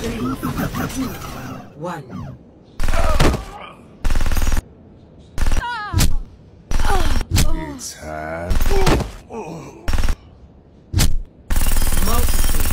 3, 2, 1. It's hard. Multitude.